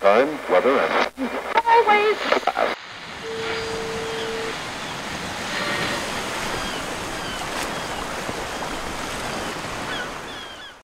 Time, weather, and always.